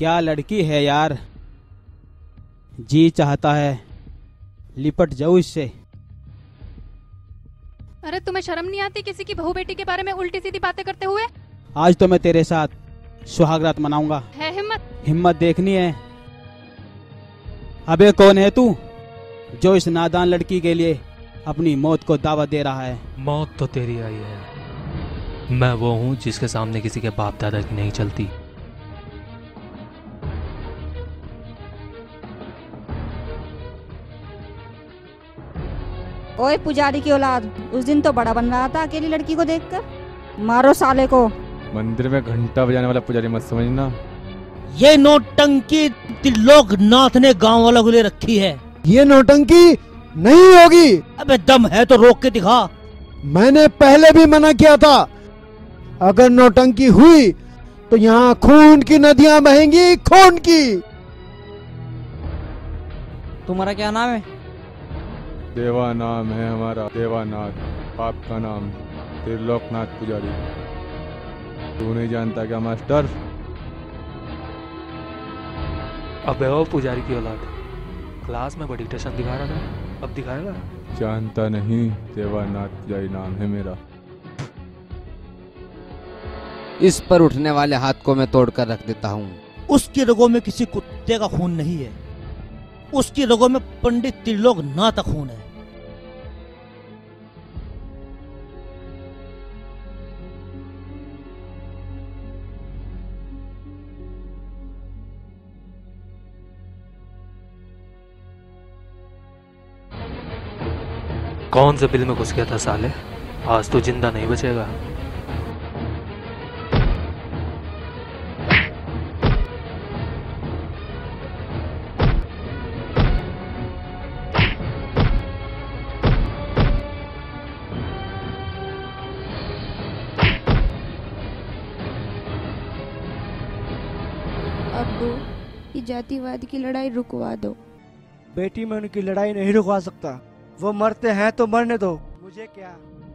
क्या लड़की है यार, जी चाहता है लिपट जाऊं इससे। अरे तुम्हें शर्म नहीं आती किसी की बहू बेटी के बारे में उल्टी सीधी बातें करते हुए? आज तो मैं तेरे साथ सुहागरात मनाऊंगा। है हिम्मत? हिम्मत देखनी है। अबे कौन है तू जो इस नादान लड़की के लिए अपनी मौत को दावा दे रहा है? मौत तो तेरी आई है। मैं वो हूँ जिसके सामने किसी के बाप दादा की नहीं चलती। ओए पुजारी की औलाद, उस दिन तो बड़ा बन रहा था अकेली लड़की को देखकर। मारो साले को। मंदिर में घंटा बजाने वाला पुजारी मत समझना। ये नौटंकी त्रिलोकनाथ ने गांव वालों को ले रखी है। ये नौटंकी नहीं होगी। अबे दम है तो रोक के दिखा। मैंने पहले भी मना किया था, अगर नौटंकी हुई तो यहाँ खून की नदियाँ बहेंगी, खून की। तुम्हारा क्या नाम है? देवा नाम है हमारा, देवानाथ। पाप का नाम त्रिलोकनाथ पुजारी। तू नहीं जानता क्या मास्टर? अबे ओ पुजारी की औलाद, क्लास में बड़ी टेंशन दिखा रहा था, अब दिखाएगा? जानता नहीं, देवानाथ पुजारी नाम है मेरा। इस पर उठने वाले हाथ को मैं तोड़कर रख देता हूँ। उसकी रगों में किसी कुत्ते का खून नहीं है, उसकी रगों में पंडित त्रिलोकनाथ का खून है। कौन से बिल में घुस गया था साले, आज तो जिंदा नहीं बचेगा। अब्बू, ये जातिवाद की लड़ाई रुकवा दो। बेटी, मैं उनकी लड़ाई नहीं रुकवा सकता। वो मरते हैं तो मरने दो, मुझे क्या।